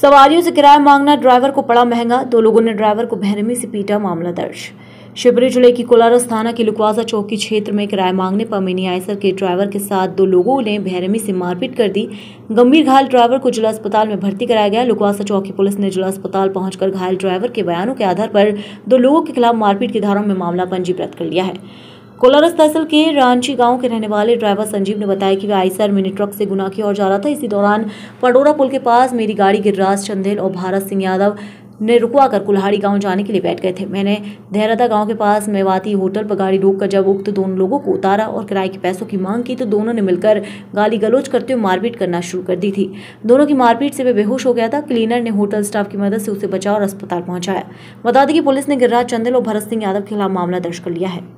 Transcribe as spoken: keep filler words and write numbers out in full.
सवारियों से किराया मांगना ड्राइवर को पड़ा महंगा, दो लोगों ने ड्राइवर को बेरहमी से पीटा, मामला दर्ज। शिवपुरी जिले की कोलारस थाना के लुकवासा चौकी क्षेत्र में किराया मांगने पर मिनी आइसर के ड्राइवर के साथ दो लोगों ने बेरहमी से मारपीट कर दी। गंभीर घायल ड्राइवर को जिला अस्पताल में भर्ती कराया गया। लुकवासा चौकी पुलिस ने जिला अस्पताल पहुंचकर घायल ड्राइवर के बयानों के आधार पर दो लोगों के खिलाफ मारपीट की धाराओं में मामला पंजीकृत कर लिया है। कोलारस तहसील के रांची गांव के रहने वाले ड्राइवर संजीव ने बताया कि वह आइसर मिनी ट्रक से गुना की ओर जा रहा था। इसी दौरान पडोरा पुल के पास मेरी गाड़ी गिरिराज चंदेल और भारत सिंह यादव ने रुकवाकर कुल्हाड़ी गांव जाने के लिए बैठ गए थे। मैंने देहरादा गांव के पास मेवाती होटल पर गाड़ी रोककर जब उक्त दोनों लोगों को उतारा और किराए के पैसों की मांग की तो दोनों ने मिलकर गाली गलौज करते हुए मारपीट करना शुरू कर दी थी। दोनों की मारपीट से वे बेहोश हो गया था। क्लीनर ने होटल स्टाफ की मदद से उसे बचाया और अस्पताल पहुंचाया। बता दें कि पुलिस ने गिरिराज चंदेल और भरत सिंह यादव के खिलाफ मामला दर्ज कर लिया है।